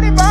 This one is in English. party, party.